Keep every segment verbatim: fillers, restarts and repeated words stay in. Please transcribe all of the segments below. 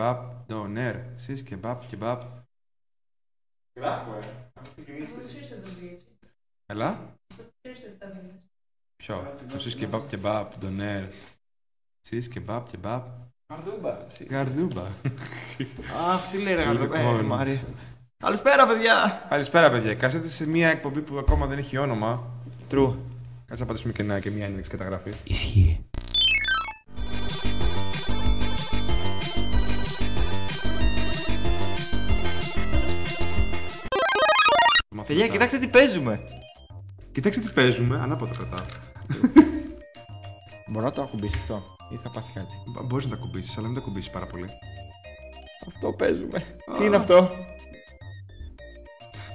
kebab, doner, sis kebab, kebab. Γράφω, ε. Έλα. Ποιο, το sis kebab, kebab, doner, sis kebab, kebab. Γαρδούμπα. Γαρδούμπα. Αχ, τι λέει ρε γαρδούμπα. Καλησπέρα, παιδιά. Καλησπέρα, παιδιά. Κάθετε σε μια εκπομπή που ακόμα δεν έχει όνομα. True. Κάτσε να πατήσουμε και, και μια ένδειξη καταγραφή. Ισχύει. Παιδιά, κοιτάξτε τι παίζουμε. Κοιτάξτε τι παίζουμε, ανάποδα κρατάω. Μπορώ να το ακουμπήσει αυτό, ή θα πάθει κάτι. Μπορείς να το ακουμπήσεις, αλλά μην το ακουμπήσεις πάρα πολύ. Αυτό παίζουμε. Τι είναι αυτό.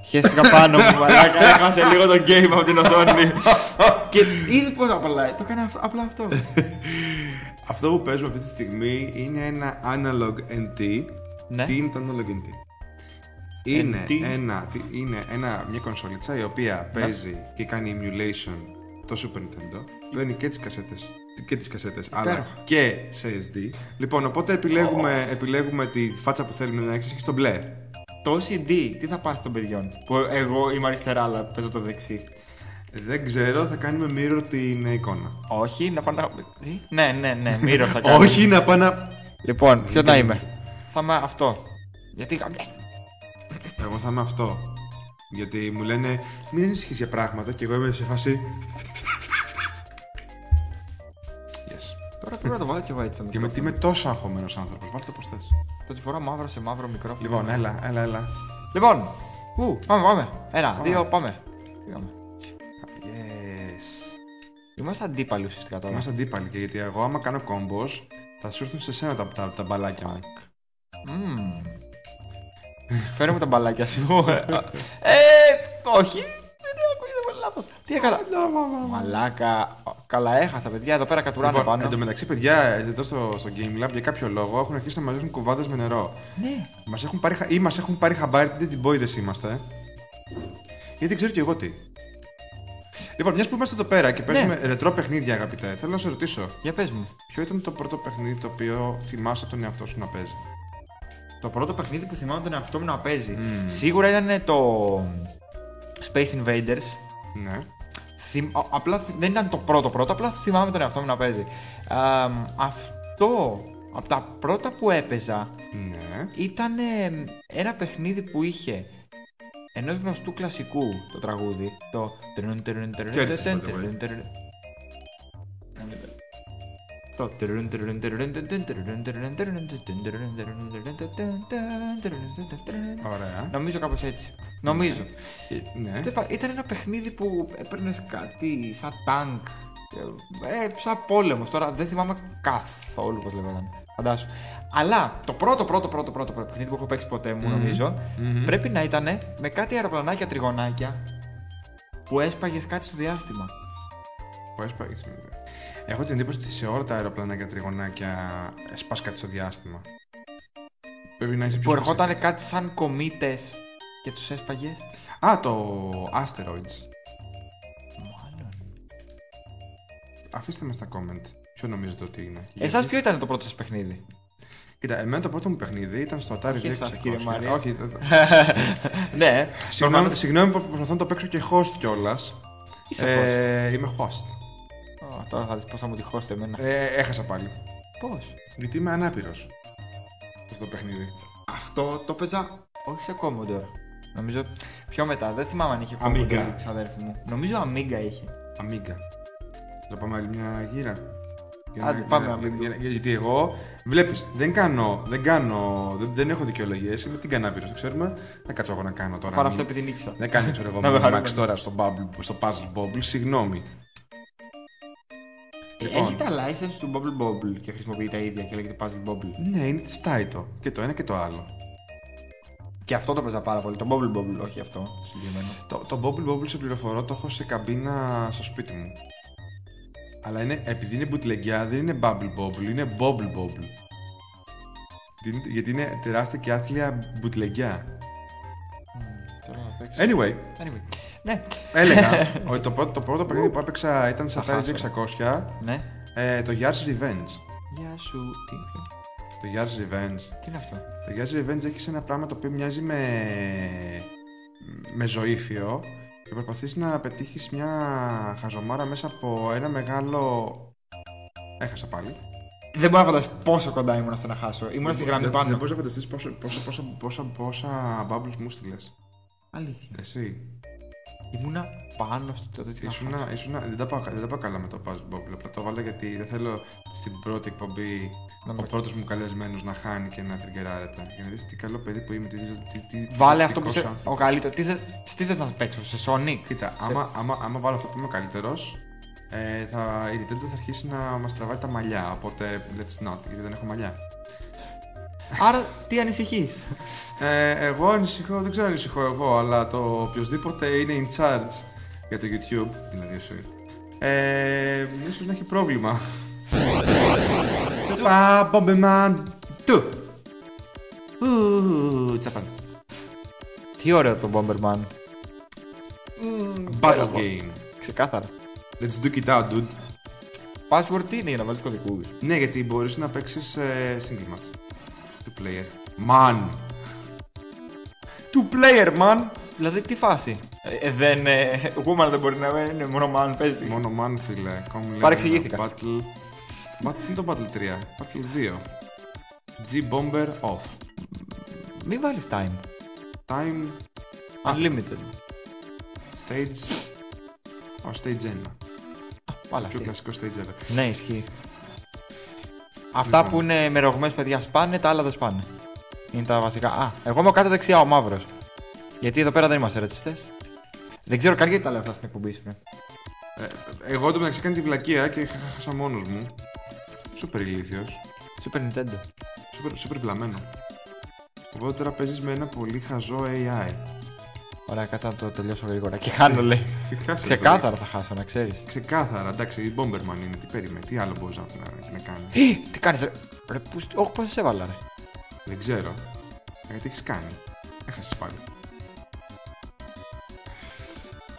Χαίστηκα πάνω μου, μαλάκα. Έχασε λίγο το game από την οθόνη. Και ήδη πώς απολάει. Το έκανε απλά αυτό. Αυτό που παίζουμε αυτή τη στιγμή είναι ένα Analog εν τι. Τι είναι το Analog εν τι? Είναι, ένα, είναι ένα, μια κονσολίτσα η οποία παίζει ναι. και κάνει emulation το Super Nintendo. Παίρνει και τις κασέτες, και τις κασέτες αλλά και σε ες ντι. Λοιπόν, οπότε επιλέγουμε, oh. επιλέγουμε τη φάτσα που θέλουμε να έχεις και στο μπλε. Το σι ντι, τι θα πάρει των παιδιών που εγώ είμαι αριστερά αλλά παίζω το δεξί. Δεν ξέρω, θα κάνουμε μύρο την εικόνα. Όχι, να πάω να... Ναι, ναι, ναι, μύρο θα κάνουμε. Όχι, να πάω να... Λοιπόν, ποιο θα είμαι? Θα είμαι αυτό. Γιατί γαμπιάστε. Εγώ θα είμαι αυτό. Γιατί μου λένε μην ανησυχείς για πράγματα και εγώ είμαι σε φάση. Yes. Τώρα πρέπει να το βάλω και εγώ έτσι. Και με τι είμαι τόσο αγχωμένος άνθρωπος. Βάλτε το πως θες. Τότε φορά μαύρο σε μαύρο μικρόφωνο. Λοιπόν, έλα, έλα, έλα. Λοιπόν, ου, πάμε, πάμε. Ένα, πάμε. Δύο, πάμε. Πήγαμε. Yes. Είμαστε αντίπαλοι ουσιαστικά τώρα. Είμαστε αντίπαλοι και γιατί εγώ άμα κάνω κόμπος θα σου έρθουν σε σένα τα, τα, τα μπαλάκια μου. Mm. Φέρε μου τα μπαλάκια σου. Ε, όχι. Δεν ακούγεται λάθος. Τι έκανα. Μαλάκα. Καλά, έχασα παιδιά. Εδώ πέρα κατουράνε πάνω. Εν τω μεταξύ, παιδιά, εδώ στο Game Lab για κάποιο λόγο έχουν αρχίσει να μαζεύουν κουβάδες με νερό. Ναι. Μας έχουν πάρει, ή μας έχουν πάρει χαμπάρι, τι την πόηδες είμαστε. Γιατί δεν ξέρω κι εγώ τι. Λοιπόν, μιας που είμαστε εδώ πέρα και παίζουμε ρετρό παιχνίδια, αγαπητέ, θέλω να σε ρωτήσω. Για πες μου. Ποιο ήταν το πρώτο παιχνίδι το οποίο θυμάσαι τον εαυτό σου να παίζει? Το πρώτο παιχνίδι που θυμάμαι τον εαυτό μου να παίζει. Mm. Σίγουρα ήταν το Space Invaders. Ναι. Θυμ... Απλά δεν ήταν το πρώτο πρώτο, απλά θυμάμαι τον εαυτό μου να παίζει. Ε, αυτό από τα πρώτα που έπαιζα ναι. ήταν ένα παιχνίδι που είχε ενός γνωστού κλασικού το τραγούδι. Το. Το ωραία. Νομίζω κάπως έτσι. Νομίζω. Ναι. Ήταν ένα παιχνίδι που έπαιρνες κάτι σαν τάγκ, σαν πόλεμος. Τώρα δεν θυμάμαι καθόλου πώς λεγόταν. Φαντάσου. Αλλά το πρώτο πρώτο πρώτο πρώτο παιχνίδι που έχω παίξει ποτέ μου νομίζω πρέπει να ήταν με κάτι αεροπλανάκια τριγωνάκια που έσπαγες κάτι στο διάστημα. Που έσπαγες με... Έχω την εντύπωση ότι σε όλα τα αεροπλάνα και τριγωνάκια σπάς κάτι στο διάστημα. Πρέπει να είσαι πιο. Που ερχόταν κάτι σαν κομήτες και τους έσπαγες. Α, το Asteroids. Μάλλον. Αφήστε μας τα comment. Ποιο νομίζετε ότι είναι. Εσάς ποιο ήταν το πρώτο σας παιχνίδι? Κοίτα, εμένα το πρώτο μου παιχνίδι ήταν στο Atari. Και εσάς κύριε Μάρια. Όχι. Ναι. Συγγνώμη που προσπαθώ να το παίξω και host κιόλας. Είμαι host. Τώρα θα δεις πώς θα μου τυχώσετε εμένα. Ε, έχασα πάλι. Πώς? Γιατί είμαι ανάπηρος. Αυτό το παιχνίδι. Αυτό το παίζα όχι σε Commodore. Νομίζω πιο μετά. Δεν θυμάμαι αν είχε Commodore ξαδέρφη μου. Νομίζω Amiga είχε. Amiga. Θα πάμε άλλη μια γύρα. Άντε πάμε. Γιατί εγώ βλέπεις δεν κάνω, δεν κάνω, δεν, δεν έχω δικαιολογίες. Είμαι την κανάπηρος, το ξέρουμε. Δεν κάτσω εγώ να κάνω τώρα. Παρά αυτό επειδή νίξα. Δεν κάνω ξέρω εγώ Max τώρα στο, bubble, στο Puzzle Bobble. Συγγνώμη. Λοιπόν. Έχει τα license του Bubble Bobble και χρησιμοποιεί τα ίδια και λέγεται Puzzle Bobble. Ναι, είναι τη Taito. Και το ένα και το άλλο. Και αυτό το παίζα πάρα πολύ. Το Bubble Bobble, όχι αυτό συγκεκριμένο. Το, το Bubble Bobble σε πληροφορώ το έχω σε καμπίνα στο σπίτι μου. Αλλά είναι, επειδή είναι μπουτλεγκιά δεν είναι Bubble Bobble, είναι Bobble Bobble. Γιατί, γιατί είναι τεράστια και άθλια μπουτλεγκιά. Mm, τώρα να παίξω. Anyway. anyway. Ναι. Έλεγα ότι το πρώτο, το πρώτο παιχνίδι που έπαιξα ήταν σε Atari εξακόσια. Ναι. Ε, το Yars' Revenge. Γεια σου, τι. Το Yars' Revenge. Τι είναι αυτό? Το Yars' Revenge έχει ένα πράγμα το οποίο μοιάζει με, με ζωήφιο και προσπαθείς να πετύχεις μια χαζομάρα μέσα από ένα μεγάλο... Έχασα πάλι. Δεν μπορώ να φανταστείς πόσο κοντά ήμουν στο να χάσω. Ήμουν στη γραμμή δε, πάνω. Δεν μπορείς να φανταστείς πόσα, πόσα, πόσα, πόσα, πόσα bubbles μου στείλες. Αλήθεια. Εσύ. Ήμουνα πάνω στο τέτοιο. Δεν τα πάω καλά με το Puzzle Bobble. Απλά το βάλα γιατί δεν θέλω στην πρώτη εκπομπή ο πρώτος μου καλεσμένος να χάνει και να τριγκεράρεται. Για να δεις τι καλό παιδί που είμαι. Βάλε αυτό που είσαι ο καλύτερος. Τι δεν θα παίξω, σε Sonic. Κοίτα, άμα βάλω αυτό που είμαι ο καλύτερος, η Nintendo θα αρχίσει να μας τραβάει τα μαλλιά. Οπότε let's not, γιατί δεν έχω μαλλιά. Άρα, τι ανησυχείς? ε, εγώ ανησυχώ, δεν ξέρω αν ανησυχώ εγώ, αλλά το οποιοδήποτε είναι in charge για το YouTube, δηλαδή εσύ, ε, ίσως να έχει πρόβλημα. Πα, Bomberman δύο! Ου, τσαπάν. Τι ωραίο το Bomberman. Battle game. Ξεκάθαρα. Let's duke it out, dude. Password τι είναι για να βάλεις κωδικούς? Ναι, γιατί μπορείς να παίξεις ε, single match. Two player. Man! Two player, man! Δηλαδή τι φάση? Ε, δεν. Ε, woman δεν μπορεί να είναι, μόνο man παίζει. Μόνο man, φίλε. Παρεξηγήθηκα. Battle. Μα τι είναι το Battle τρία, Battle δύο. G-Bomber off. Μην βάλεις time. Time. Unlimited. Stage. Ω, oh, stage ένα. Πάλα. Πιο κλασικό stage ένα. Ναι, ισχύει. Αυτά λοιπόν που είναι με ρογμές παιδιά σπάνε, τα άλλα δεν σπάνε. Είναι τα βασικά. Α, εγώ είμαι ο κάτω δεξιά, ο μαύρος. Γιατί εδώ πέρα δεν είμαστε ρατσιστές. Δεν ξέρω καν γιατί τα λέω αυτά στην εκπομπή. Ε, εγώ το μεταξύ έκανε τη βλακεία και χάσα μόνος μου. Σούπερ ηλίθιος. Super Nintendo. Σούπερ πλαμμένο. Οπότε τώρα παίζεις με ένα πολύ χαζό έι άι. Ωραία, κάτσα να το τελειώσω γρήγορα. Και χάνω, λέει. Ξεκάθαρα θα χάσω, να ξέρεις. Ξεκάθαρα, εντάξει, η Bomberman είναι. Τι περίμενε, τι άλλο μπορούσα να, να κάνω. Τι κάνεις, ρε. Ρε, πούστη. Όχι, πώς σε έβαλα, ρε. Δεν ξέρω. Γιατί έχεις κάνει. Έχασες πάλι.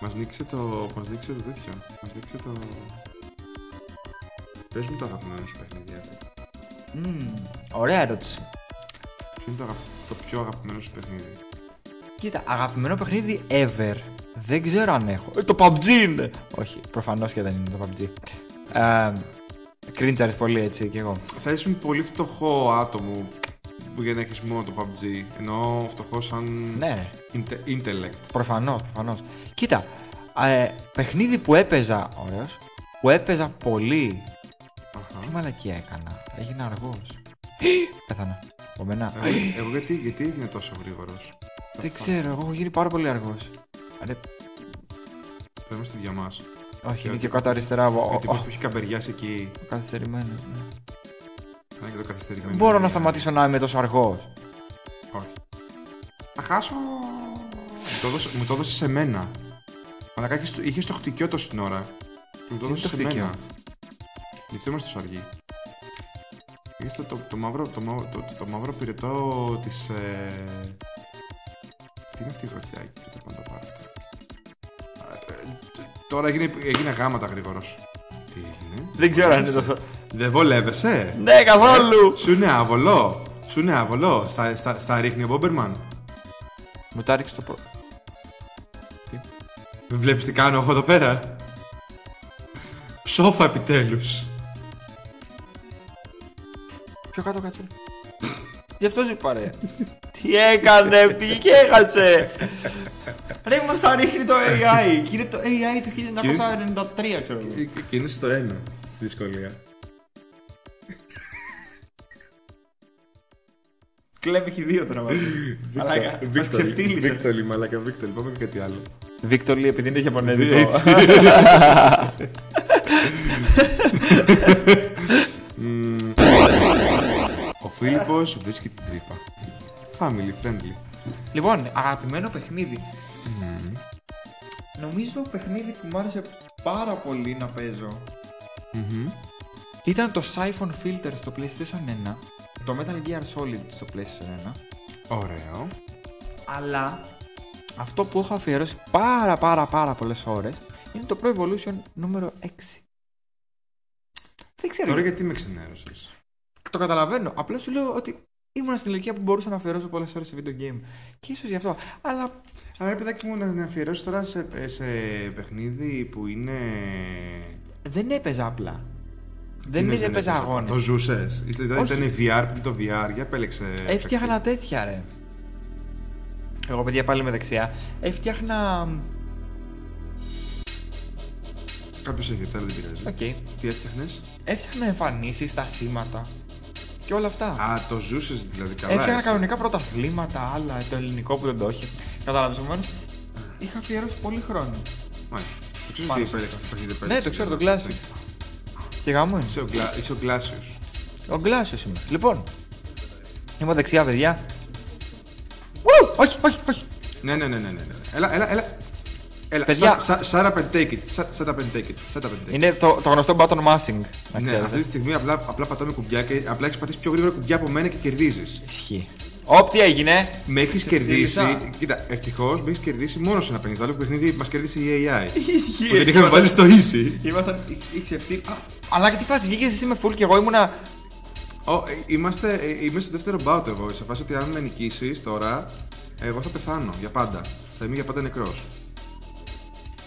Μας νίξε το. Μας νίξε το τέτοιο. Μας νίξε το. Πες μου το αγαπημένο σου παιχνίδι. Mm, ωραία ερώτηση. Ποιο είναι το, αγαπη... το πιο αγαπημένο σου παιχνίδι? Κοίτα, αγαπημένο παιχνίδι ever. Δεν ξέρω αν έχω. Ε, το πι γιου μπι τζι είναι! Όχι, προφανώς και δεν είναι το πι γιου μπι τζι. Ε, Κρίντζαρες πολύ έτσι κι εγώ. Θα ήσουν πολύ φτωχό άτομο που για να έχεις μόνο το πι γιου μπι τζι. Εννοώ φτωχό σαν. Ναι. Intellect. Προφανώς, προφανώς. Κοίτα, ε, παιχνίδι που έπαιζα. Ωραίος. Που έπαιζα πολύ. Uh-huh. Τι μαλακία έκανα. Έγινα αργός. Πέθανα. Επομένως. Εγώ γιατί, γιατί έγινε τόσο γρήγορος? Δεν ξέρω, εγώ έχω γίνει πάρα πολύ αργός. Αρε... Θα είμαστε δυο μας. Όχι, είναι και κάτω αριστερά. Ο τύπος που έχει καμπεριάσει εκεί. Ο καθυστερημένος, ναι. Να είναι και το καθυστερημένο. Δεν μπορώ να σταματήσω να είμαι τόσο αργός. Όχι. Θα χάσω... Μου το έδωσες σε μένα. Αλλά είχες το χτυκιό τόση την ώρα. Μου το έδωσες σε μένα. Γι' αυτό είμαστε τόσο αργοί. Είστε το μαύρο πυρετό της... Τι είναι αυτή η γροθιά εκεί, δεν θα το πάρω. Τώρα έγινε, έγινε γάματα γρήγορος. Τι έγινε? Δεν ξέρω αν είναι τόσο. Δεν βολεύεσαι? Ναι, καθόλου! Σου είναι άβολο! Σου είναι άβολο! Στα, στα, στα ρίχνει ο Bomberman. Μου τα ρίξε το πρώτο. Τι? Με βλέπεις τι κάνω εγώ εδώ πέρα? Ψόφα επιτέλους! Πιο κάτω κάτσε. Γι' αυτό σου παρέα. Τι έκανε, πήγε και έχασε! Ρε μας θα ρίχνει το έι άι! Και είναι το έι άι του χίλια εννιακόσια ενενήντα τρία, ξέρω εγώ. Και είναι στο ένα, στη δυσκολία. Κλέβει και δύο τώρα μαζί. Μαλάκα, μας ξεφτύλισε. Βίκτολη, μαλάκα, Βίκτολη, πάμε και κάτι άλλο. Βίκτολη, επειδή είναι Ιαπωνέζικο. Ο Φίλιππος βρίσκει την τρύπα. Family friendly. Λοιπόν, αγαπημένο παιχνίδι. Mm. Νομίζω παιχνίδι που μου άρεσε πάρα πολύ να παίζω mm-hmm. ήταν το Siphon Filter στο PlayStation ένα. Το Metal Gear Solid στο PlayStation ένα. Ωραίο. Αλλά αυτό που έχω αφιερώσει πάρα πάρα πάρα πολλές ώρες είναι το Pro Evolution νούμερο έξι. Δεν ξέρω. Τώρα γιατί με ξενέρωσες? το καταλαβαίνω. Απλά σου λέω ότι ήμουν στην ηλικία που μπορούσα να αφιερώσω πολλές ώρες σε video game. Και ίσως γι' αυτό. Αλλά. Αλλά ρε παιδάκι μου, να αφιερώσω τώρα σε, σε παιχνίδι που είναι. Δεν έπαιζα απλά. Δεν έπαιζα αγώνες. Το ζούσες. Ήταν, ήταν η βι αρ που είναι το βι αρ. Για πέλεξε. Έφτιαχνα τέτοια, ρε. Εγώ, παιδιά, πάλι με δεξιά. Έφτιαχνα. Κάποιος έχει, τώρα δεν πειράζει. Okay. Τι έφτιαχνες? Έφτιαχνα εμφανίσεις, τα σήματα και όλα αυτά. Α, το ζούσες δηλαδή καλά. Έφτιαχνα εσύ. Κανονικά πρωταθλήματα, άλλα, το ελληνικό που δεν το είχε. Κατάλαβες, επομένως. Είχα αφιερώσει πολύ χρόνο. Μάλιστα. Το ξέρω τι επέλεξε. Ναι, το ξέρω, τον Γκλάσιος. Και γάμο είναι. Είσαι ο Γκλάσιος. Ο Γκλάσιος είμαι. Λοιπόν, είμαι δεξιά, παιδιά. Ου! Όχι, όχι, όχι. Ναι, ναι, ναι, ναι, ναι. Έλα, έλα, έλα. Έλα, παιδιά, shut up and take it, shut up and take it, shut up and take it. Είναι το, το γνωστό button mashing. Ναι, αυτή τη στιγμή απλά, απλά πατάμε κουμπιά και απλά έχεις πατήσει πιο γρήγορα κουμπιά από μένα και κερδίζεις. Ισχύει. Όπ, τι έγινε! Με έχεις κερδίσει. Κοίτα, ευτυχώς με έχεις κερδίσει μόνο σε ένα παιχνίδι. Το άλλο παιχνίδι μας κερδίσει η έι άι. Ισχύει. Δεν είχαμε βάλει στο easy. Ήμασταν εξευτεί. Αλλά και τη φάση βγήκες εσύ με full και εγώ ήμουνα. Είμαστε στο δεύτερο bout εγώ. Σε φάση ότι αν με νικήσεις τώρα, εγώ θα πεθάνω για πάντα. Θα είμαι για πάντα νεκρός.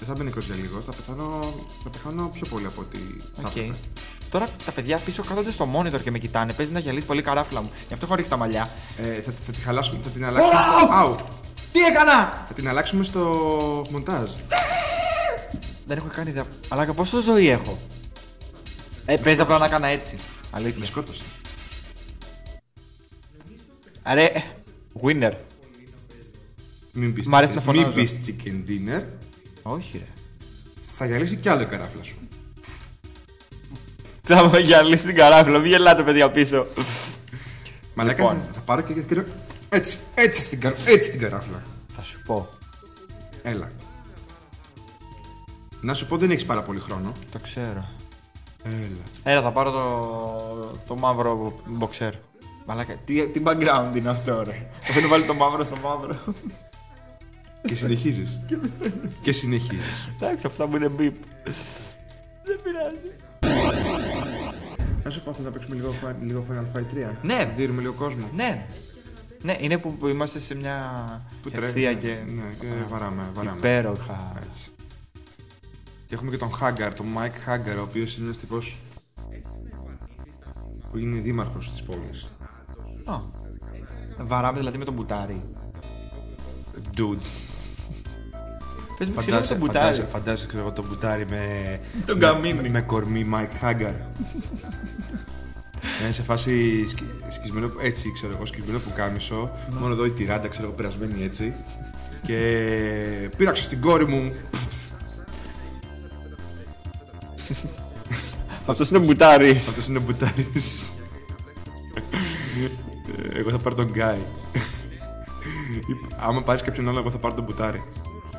Δεν θα μπαινε για λίγο, θα πεθάνω, θα πεθάνω πιο πολύ από ό,τι θα okay. έπρεπε. Τώρα τα παιδιά πίσω κάθονται στο monitor και με κοιτάνε, παίζει να γυαλίσει πολύ καράφλα μου. Γι' αυτό έχω ρίξει τα μαλλιά. Ε, θα, θα τη χαλάσουμε, θα την αλλάξουμε... Άου! Τι έκανα! Θα την αλλάξουμε στο μοντάζ. Δεν έχω κάνει ιδέα, αλλά και πόσο ζωή έχω. Ε, παίζει απλά να έκανα έτσι. Αλήθεια. Με σκότωσε. Ρε, winner. Μ' αρέσει να φωνάζω. Μην πεις chicken dinner. Όχι, ρε. Θα γυαλίσει κι άλλο η καράφλα σου. Θα μου γυαλίσει την καράφλα, μην γελάτε, παιδιά, πίσω. Μαλάκα, λοιπόν. θα, θα πάρω και κρύο. Έτσι, έτσι στην, κα... έτσι στην καράφλα. Θα σου πω. Έλα. Να σου πω, δεν έχεις πάρα πολύ χρόνο. Το ξέρω. Έλα. Έλα, θα πάρω το, το μαύρο μποξέρ. Μαλάκα, τι, τι background είναι αυτό, ρε. Έχω βάλει το μαύρο στο μαύρο. Και συνεχίζεις. Και συνεχίζεις. Εντάξει, αυτά μου είναι μπιπ. Δεν πειράζει. Να σου πω, θα παίξουμε λίγο Final Fight τρία. Ναι. Δίνουμε λίγο κόσμο. Ναι. Ναι, είναι που είμαστε σε μια ευθεία και βαράμε. Υπέροχα. Και έχουμε και τον Hagar, τον Mike Hagar, ο οποίος είναι ένας τύπος που είναι δήμαρχος της πόλης. Βαράμε δηλαδή με τον μπουτάρι. Dude. Πες μου ξύλινε το μπουτάρι. Φαντάζεσαι εγώ το μπουτάρι με, με, με, με κορμί Mike Hagar. Είναι σε φάση σκ, σκισμένο, έτσι ξέρω εγώ, σκισμένο που κάμισο. Mm. Μόνο εδώ η τυράντα ξέρω εγώ περασμένη έτσι. Και πήραξε στην κόρη μου. Αυτός είναι ο μπουτάρις. Αυτός είναι ο μπουτάρις. Εγώ θα πάρω τον Guy. Άμα πάρεις κάποιον άλλο, εγώ θα πάρω τον μπουτάρι.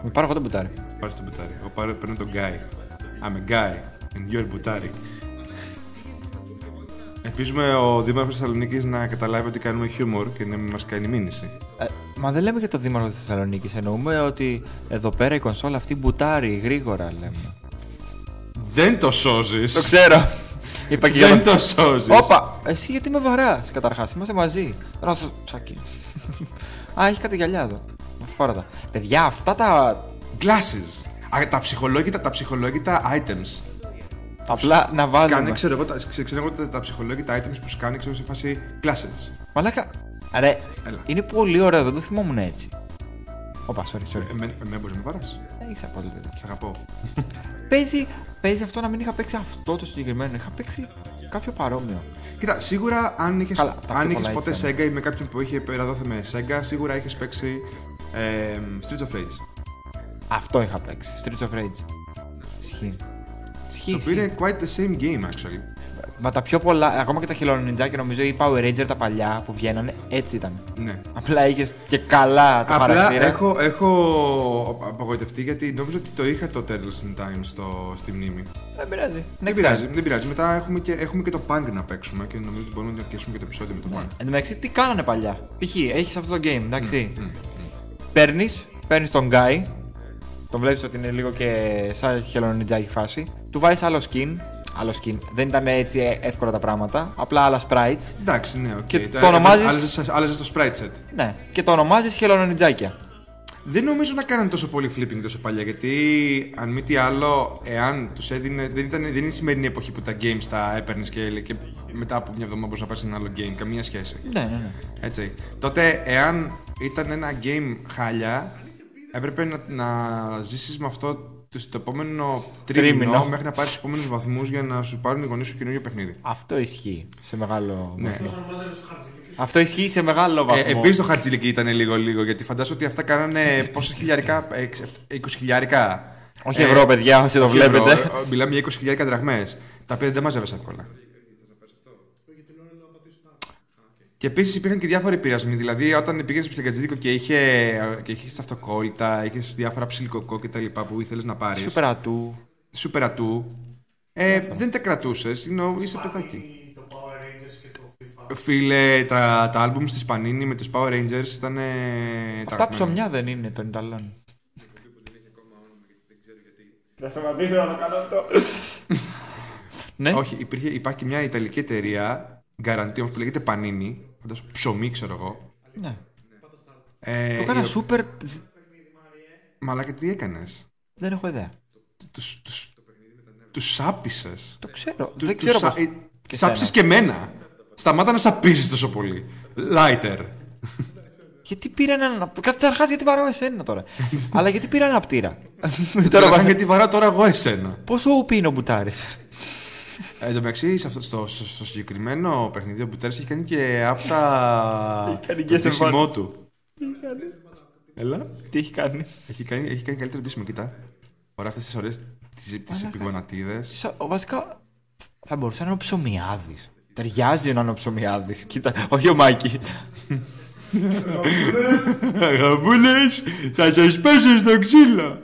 Με πάρω εγώ τον μπουτάρι. Πάρεις τον μπουτάρι. Εγώ πάρω, παίρνω τον Guy. I'm a guy and you're μπουτάρι. Ελπίζουμε ο Δήμαρχος της Θεσσαλονίκης να καταλάβει ότι κάνουμε χιούμορ και να μην μας κάνει μήνυση. Ε, μα δεν λέμε για το Δήμαρχο της Θεσσαλονίκης. Εννοούμε ότι εδώ πέρα η κονσόλα αυτή μπουτάρι γρήγορα, λέμε. Δεν το σώζεις. Το ξέρω. Είπα και δεν το σώζεις. Όπα, εσύ γιατί με βαράς καταρχάς. Είμαστε μαζί. Ράσο τσάκι. Α, έχει κάτι γυαλιά εδώ. Φόρα τα. Παιδιά, αυτά τα. Glasses. Α, τα ψυχολόγητα, τα ψυχολόγητα items. Απλά να βάζουμε. Σκάνε, ξέρω εγώ, τα, ξέρω εγώ τα, τα ψυχολόγητα items που σκάνε, ξέρω σε φάση glasses. Μαλάκα. Ρε, έλα. Είναι πολύ ωραίο, δεν το θυμόμουν έτσι. Όπα, sorry, sorry. Εμένα ε, μπορεί να με παράσει. Έχει απόλυτη. Σ' αγαπώ. παίζει, παίζει αυτό να μην είχα παίξει αυτό το συγκεκριμένο. Είχα παίξει. Κάποιο παρόμοιο. Κοίτα, σίγουρα αν είχες, καλά, αν είχες ποτέ Sega ή με κάποιον που είχε περαδόθε με Sega, σίγουρα είχες παίξει ε, Streets of Rage. Αυτό είχα παίξει, Streets of Rage. Ισχύει. Το οποίο είναι quite the same game actually. Μα τα πιο πολλά, ακόμα και τα χελονιτζάκια νομίζω ή Power Ranger τα παλιά που βγαίνανε, έτσι ήταν. Ναι. Απλά είχες και καλά το χαρακτήρα. Απλά έχω, έχω απαγοητευτεί γιατί νόμιζα ότι το είχα το Turtles in Time στο, στη μνήμη. Δεν πειράζει. Δεν πειράζει, δεν πειράζει. Μετά έχουμε και, έχουμε και το Punk να παίξουμε και νομίζω ότι μπορούμε να αρχίσουμε και το επεισόδιο με το Punk. Εν τω μεταξύ, τι κάνανε παλιά. Π.χ. έχεις αυτό το game, εντάξει. Mm, mm, mm. Παίρνεις, παίρνεις τον Guy. Τον βλέπεις ότι είναι λίγο και σαν χελονιτζάκι φάση. Του βάζεις άλλο skin. άλλο skin. Δεν ήταν έτσι εύκολα τα πράγματα. Απλά άλλα sprites. Εντάξει, ναι, οκ. Okay. Το ονομάζεις. Άλλαζε το sprite set. Ναι, και το ονομάζεις χελωνονιτζάκια. Δεν νομίζω να κάνανε τόσο πολύ flipping τόσο παλιά. Γιατί αν μη τι άλλο, εάν τους έδινε. Δεν, ήταν, δεν είναι η σημερινή εποχή που τα games τα έπαιρνε και, και μετά από μια εβδομάδα μπορούσε να πάρει ένα άλλο game. Καμία σχέση. Ναι, ναι, ναι. Έτσι. Τότε, εάν ήταν ένα game χάλια, έπρεπε να, να ζήσεις με αυτό το επόμενο τρίμηνο μέχρι να πάρεις τους επόμενους βαθμούς για να σου πάρουν οι γονείς σου καινούργιο παιχνίδι. Αυτό ισχύει σε μεγάλο βαθμό. Αυτό ισχύει σε μεγάλο βαθμό. Ε, Επίσης το χαρτζιλίκι ήταν λίγο λίγο, γιατί φαντάζομαι ότι αυτά κάνανε πόσα χιλιαρικά, είκοσι χιλιάρικα. Όχι ευρώ, παιδιά, όσοι το βλέπετε. Μιλάμε για είκοσι χιλιάρικα δραχμές, τα οποία δεν μαζεύεσαι εύκολα. Και επίσης υπήρχαν και διάφοροι πειρασμοί. Δηλαδή, όταν πήγαινε στο ψιλοκατζίδικο και είχε τα αυτοκόλλητα, είχε διάφορα ψιλοκοκό κτλ. Που ήθελε να πάρει. Σούπερ ατού. Σούπερ ατού. Ε, δεν τα κρατούσε, είσαι παιδάκι. Το Power Rangers και το FIFA. Φίλε, τα, τα albums της Panini με τους Power Rangers ήταν. Αυτά ψωμιά δεν είναι των Ιταλών. Δεν σταματήσω να το κάνω αυτό. Όχι, υπάρχει μια Ιταλική εταιρεία. Γκαραντή όμως που λέγεται Panini. Φαντάζομαι ψωμί, ξέρω εγώ. Ναι. Ε, το έκανα σούπερ. Μαλάκα, τι έκανες? Δεν έχω ιδέα. Τους, τους, τους σάπισες. Το ξέρω. Τους, δεν ξέρω τους, πώς... και σάψεις και εμένα. Σταμάτα να σαπίζεις τόσο πολύ. Lighter. Γιατί πήρα έναν. Καταρχάς, γιατί βαράω εσένα τώρα. Αλλά γιατί πήρα έναν απτήρα. Γιατί βαράω τώρα εγώ εσένα. Πόσο ουπί είναι ο μπουτάρης. Ε, εν τω μεταξύ, στο, στο, στο συγκεκριμένο παιχνίδι ο Μπουτέρας έχει κάνει και από τα. το ντύσιμό του. Τι έχει κάνει. Έλα. Τι έχει κάνει. Έχει κάνει, έχει κάνει καλύτερο ντύσιμο, κοιτά. Ωραία, αυτές τις ωραίες τις επιγονατίδες. Βασικά θα μπορούσε να είναι ο Ψωμιάδης. Ταιριάζει να είναι ο Ψωμιάδης. Κοίτα, όχι ο Μάκη. Γαμπούλες, θα σας πέσω στο ξύλο.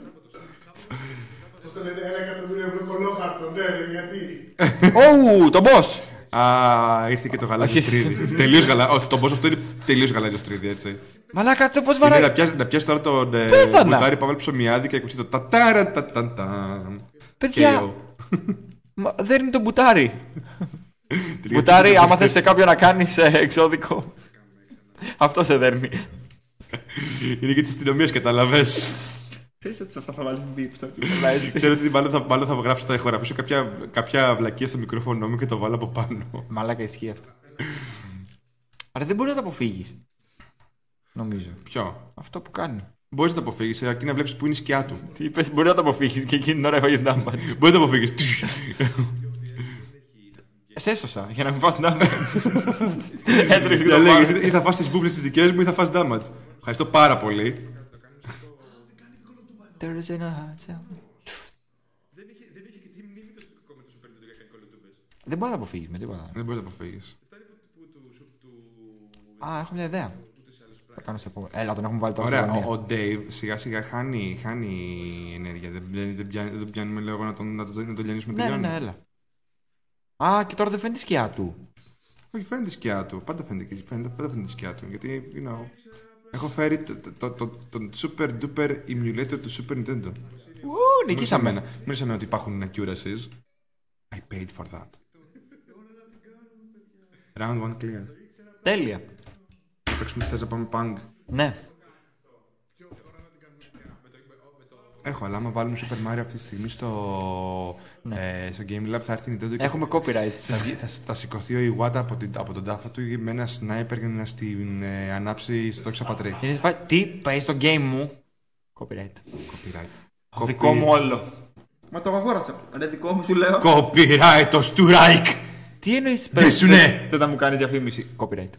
Ένα εκατομμύριο ευρώ κολόχαρτο, ναι, γιατί. Ωου, τον boss! Α, ήρθε και το γαλάζιο στρίδι. Τελείως γαλάζιο. Το boss αυτό είναι τελείως γαλάζιο στρίδι, έτσι. Μαλάκα, το boss βαράει. Να πιάσει τώρα τον κουτάρι Παύλο Ψωμιάδη και ακούσει το τατάρα τατάνταν. Παιδιά. Δεν είναι το μπουτάρι. Μπουτάρι, άμα θες σε κάποιον να κάνεις εξώδικο, αυτό σε δέρνει. Είναι και τη αστυνομία, καταλαβες. Ξέρεις ότι σε αυτά θα βάλεις μπιπ στο κλίμα, έτσι. Ξέρω ότι μάλλον θα, μάλλον θα γράψω τα έχω να πίσω κάποια, κάποια βλακία στο μικρόφωνο μου και το βάλω από πάνω. Μαλάκα, ισχύει αυτό. Άρα δεν μπορείς να το αποφύγεις. Νομίζω. Ποιο? Αυτό που κάνει. Μπορείς να το αποφύγεις, αρκεί να βλέπεις που είναι η σκιά του. Τι είπες, μπορείς να το αποφύγεις και εκείνη την ώρα έφαγες ντάμπατς. Μπορείς να το αποφύγεις. Σε έσωσα για να μην φας ντάμπατς. Ή θα φας τις μπούβλες τις δικές μου ή θα φας ντάμπατς. Ευχαριστώ πάρα πολύ. Δεν είχε και τη μνήμη του Super Nintendo για κάνει κολοτούμπες. Δεν μπορεί να αποφύγει με τίποτα. Δεν μπορεί να αποφύγει. Α, έχω μια ιδέα. Θα κάνω σε επόμενο. Έλα, τον έχουμε βάλει τώρα. Ωραία, ο Dave σιγά σιγά χάνει ενέργεια. Δεν τον πιάνουμε λίγο να τον λιανίσουμε τελειώνει. Ναι, ναι, έλα. Α, και τώρα δεν φαίνεται η σκιά του. Όχι, φαίνεται η σκιά του. Πάντα φαίνεται η σκιά του. Γιατί, you know. Έχω φέρει τον super duper emulator του Super Nintendo. Ου, νικήσαμε. Μίλησαμε ότι υπάρχουν inaccuracies. I paid for that. Round one clear. Τέλεια. Θα παίξουμε θες να πάμε punk. Ναι. Έχω, αλλά άμα βάλουμε Super Mario αυτή τη στιγμή στο Game Lab θα έρθει η Nintendo. Έχουμε copyright. Θα σηκωθεί ο Ιουάτα από τον τάφο του με ένα sniper για να στην ανάψει στο τόξα πατρί. Τι, πάει στο game μου. Copyright. Δικό μου όλο. Μα το αγόρασα. Αν δικό μου σου λέω. Copyright το Sturike. Τι εννοείς πέσουνε. Δεν θα μου κάνει διαφήμιση. Copyright.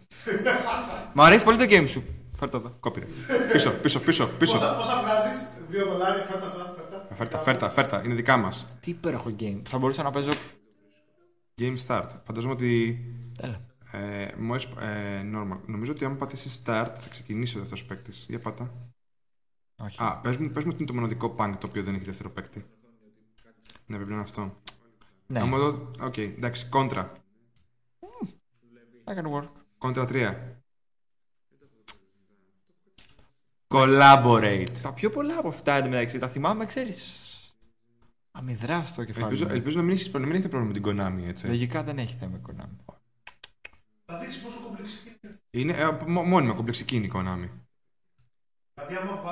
Μ' αρέσει πολύ το game σου. Φέρ' το εδώ. Copyright. Πίσω, πίσω, πίσω. Πόσα βγάζεις? Δύο δολάρια, φέρτα, φέρτα. Φέρτα, φέρτα, φέρτα, είναι δικά μας. Τι υπέροχο game. Θα μπορούσα να παίζω. Game start. Φαντάζομαι ότι. Έλα. Ε, μόλις, ε, normal. Νομίζω ότι αν πατήσεις start θα ξεκινήσει ο δεύτερος παίκτης. Για πάτα. Όχι. Α, πες μου, πες μου ότι είναι το μοναδικό punk το οποίο δεν έχει δεύτερο παίκτη. Ναι, πρέπει να είναι αυτό. Ναι. Άμα εδώ. Οκ, okay, εντάξει, Contra. Mm. I can work. Contra τρία. Collaborate. Τα πιο πολλά από αυτά εντωμεταξύ τα θυμάμαι, ξέρεις. Αμυδρά στο κεφάλι. Ελπίζω, ελπίζω να μην έχετε πρόβλημα με την Konami, έτσι. Λογικά δεν έχει θέμα η Konami. Θα δείξει πόσο κομπλεξική είναι. Ε, μόνιμα κομπλεξική είναι η Konami.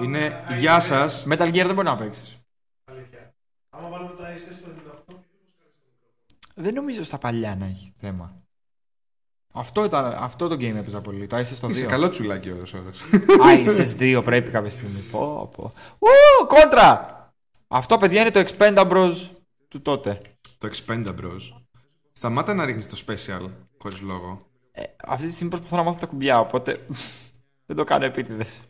Είναι γεια σας. Metal Gear δεν μπορεί να παίξεις. Αλήθεια. Άμα βάλουμε τα ες ες εβδομήντα οκτώ. Δεν νομίζω στα παλιά να έχει θέμα. Αυτό, ήταν, αυτό το game έπαιζα πολύ. Το ες ες δύο. Είσαι καλό τσουλάκι ώρες ώρες. Α, ες ες δύο πρέπει κάποια στιγμή. Πω, πω. Ου, κόντρα! Αυτό, παιδιά, είναι το Expendables του τότε. Το Expendables. Σταμάτα να ρίχνεις το special χωρίς λόγο. Ε, αυτή τη στιγμή προσπαθώ να μάθω τα κουμπιά, οπότε δεν το κάνω επίτηδες.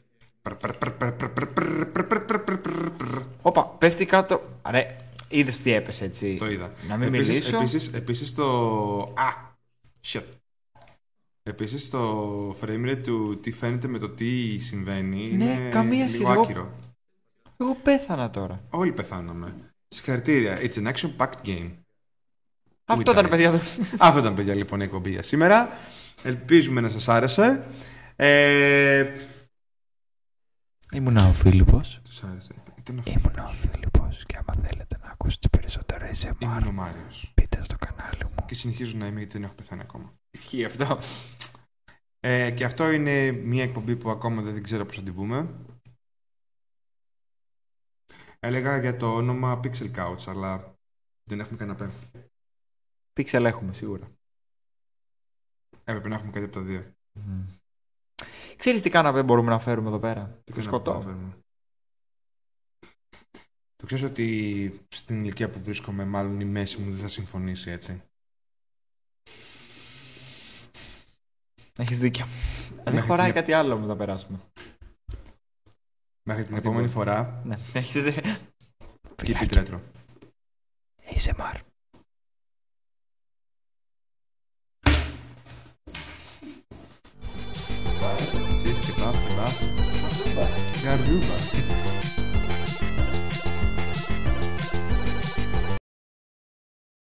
Όπα, πέφτει κάτω. Ρε, είδες τι έπεσε, έτσι. Το είδα. Να μην επίσης, μιλήσω. Επίσης, επίσης το... Α, shit. Επίσης το frame rate του τι φαίνεται με το τι συμβαίνει, ναι, είναι καμία λίγο άκυρο. Εγώ πέθανα τώρα. Όλοι πεθάναμε. Συγχαρητήρια. It's an action-packed game. Αυτό ήταν, παιδιά. Αυτό ήταν, παιδιά, λοιπόν, η εκπομπή για σήμερα. Ελπίζουμε να σας άρεσε. Ε... Ήμουνα ο Φίλιππος. Τους άρεσε. Ήμουνα ο Φίλιππος. Και άμα θέλετε να ακούσετε περισσότερες σε εμάς, πείτε στο κανάλι μου. Και συνεχίζω να είμαι, γιατί δεν έχω πεθάνει ακόμα. Ισχύει αυτό. Ε, και αυτό είναι μια εκπομπή που ακόμα δεν ξέρω πώς θα την πούμε. Έλεγα για το όνομα Pixel Couch, αλλά δεν έχουμε καναπέ. Pixel έχουμε σίγουρα. Έπρεπε να έχουμε κάτι από τα δύο. Mm. Ξέρεις τι καναπέ μπορούμε να φέρουμε εδώ πέρα? Τι σκοτώ. Το ξέρεις ότι στην ηλικία που βρίσκομαι, μάλλον η μέση μου δεν θα συμφωνήσει, έτσι. Έχεις δίκιο. Δεν χωράει την... κάτι άλλο που θα περάσουμε. Μέχρι την επόμενη μπορεί. Φορά. Ναι, έχετε. Keep it retro. έι ες εμ αρ. Τσίσκε, πάπα, πάπα. Καρδούμπα.